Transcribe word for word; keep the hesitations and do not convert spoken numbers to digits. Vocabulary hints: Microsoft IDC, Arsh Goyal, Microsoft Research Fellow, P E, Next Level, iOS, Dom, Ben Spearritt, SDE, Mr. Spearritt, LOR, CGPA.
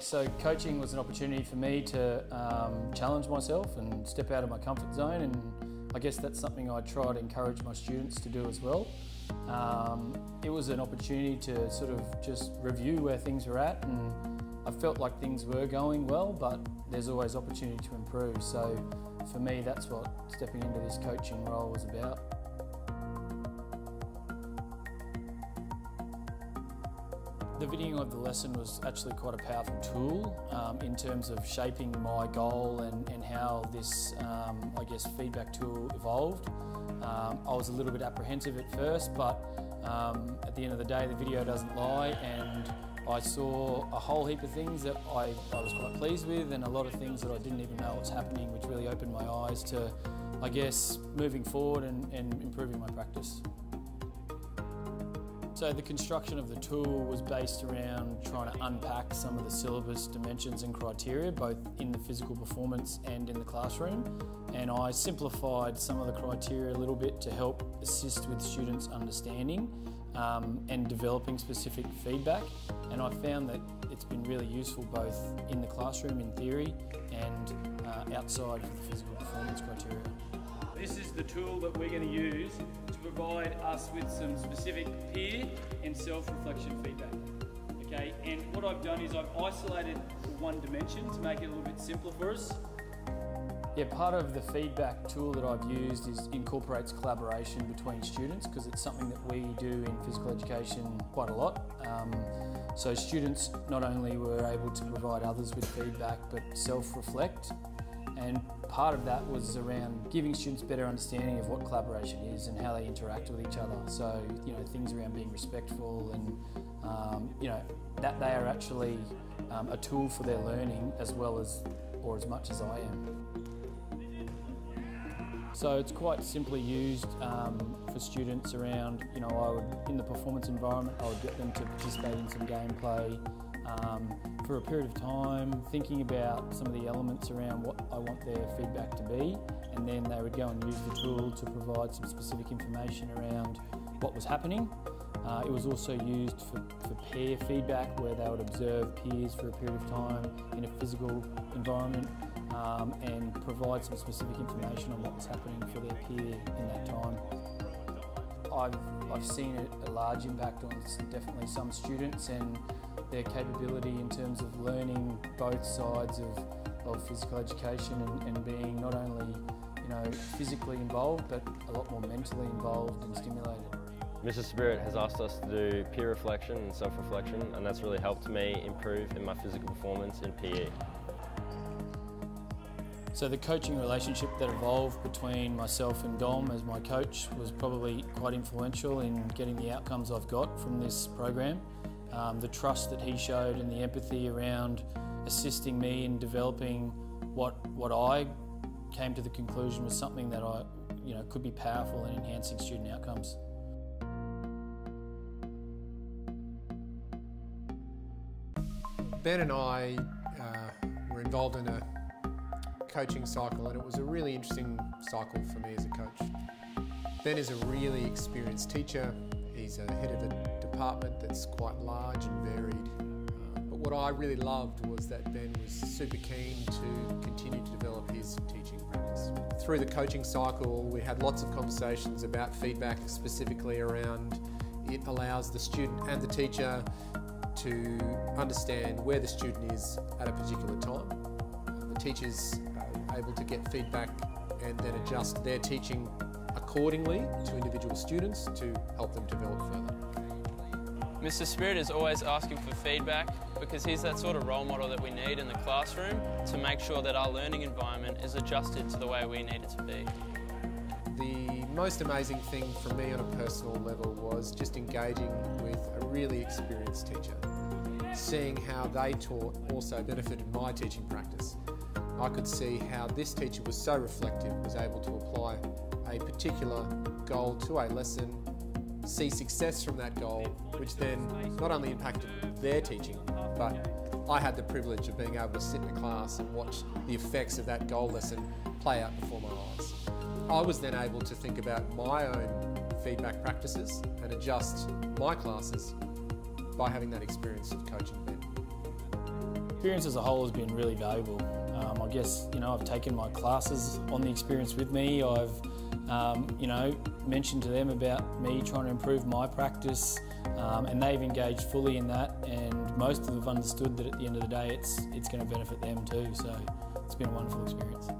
So coaching was an opportunity for me to um, challenge myself and step out of my comfort zone, and I guess that's something I try to encourage my students to do as well. Um, it was an opportunity to sort of just review where things were at, and I felt like things were going well, but there's always opportunity to improve. So for me, that's what stepping into this coaching role was about. The videoing of the lesson was actually quite a powerful tool um, in terms of shaping my goal and, and how this, um, I guess, feedback tool evolved. Um, I was a little bit apprehensive at first, but um, at the end of the day, the video doesn't lie, and I saw a whole heap of things that I, I was quite pleased with, and a lot of things that I didn't even know was happening, which really opened my eyes to, I guess, moving forward and, and improving my practice. So the construction of the tool was based around trying to unpack some of the syllabus dimensions and criteria, both in the physical performance and in the classroom. And I simplified some of the criteria a little bit to help assist with students' understanding um, and developing specific feedback. And I found that it's been really useful both in the classroom in theory and uh, outside of the physical performance criteria. This is the tool that we're going to use to provide us with some specific peer and self-reflection feedback. Okay, and what I've done is I've isolated one dimension to make it a little bit simpler for us. Yeah, part of the feedback tool that I've used is incorporates collaboration between students, because it's something that we do in physical education quite a lot. Um, so students not only were able to provide others with feedback, but self-reflect. And part of that was around giving students better understanding of what collaboration is and how they interact with each other. So, you know, things around being respectful and, um, you know, that they are actually um, a tool for their learning as well as, or as much as I am. So it's quite simply used um, for students around, you know, I would, in the performance environment, I would get them to participate in some gameplay Um, for a period of time, thinking about some of the elements around what I want their feedback to be, and then they would go and use the tool to provide some specific information around what was happening. Uh, it was also used for, for peer feedback, where they would observe peers for a period of time in a physical environment um, and provide some specific information on what was happening for their peer in that time. I've, I've seen a, a large impact on definitely some students and their capability in terms of learning both sides of, of physical education and, and being not only, you know, physically involved, but a lot more mentally involved and stimulated. Mister Spearritt has asked us to do peer reflection and self-reflection, and that's really helped me improve in my physical performance in P E. So the coaching relationship that evolved between myself and Dom as my coach was probably quite influential in getting the outcomes I've got from this program. Um, the trust that he showed and the empathy around assisting me in developing what what I came to the conclusion was something that I, you know, could be powerful in enhancing student outcomes. Ben and I uh, were involved in a coaching cycle, and it was a really interesting cycle for me as a coach. Ben is a really experienced teacher. He's a head of a department that's quite large and varied. Uh, but what I really loved was that Ben was super keen to continue to develop his teaching practice. Through the coaching cycle, we had lots of conversations about feedback, specifically around it allows the student and the teacher to understand where the student is at a particular time. The teacher's uh, able to get feedback and then adjust their teaching accordingly to individual students to help them develop further. Mister Spearritt is always asking for feedback, because he's that sort of role model that we need in the classroom to make sure that our learning environment is adjusted to the way we need it to be. The most amazing thing for me on a personal level was just engaging with a really experienced teacher. Seeing how they taught also benefited my teaching practice. I could see how this teacher was so reflective, was able to apply a particular goal to a lesson, see success from that goal, which then not only impacted their teaching, but I had the privilege of being able to sit in a class and watch the effects of that goal lesson play out before my eyes. I was then able to think about my own feedback practices and adjust my classes by having that experience of coaching them. experience as a whole has been really valuable. Um, I guess, you know, I've taken my classes on the experience with me. I've, um, you know, mentioned to them about me trying to improve my practice, um, and they've engaged fully in that, and most of them have understood that at the end of the day it's, it's going to benefit them too, so it's been a wonderful experience.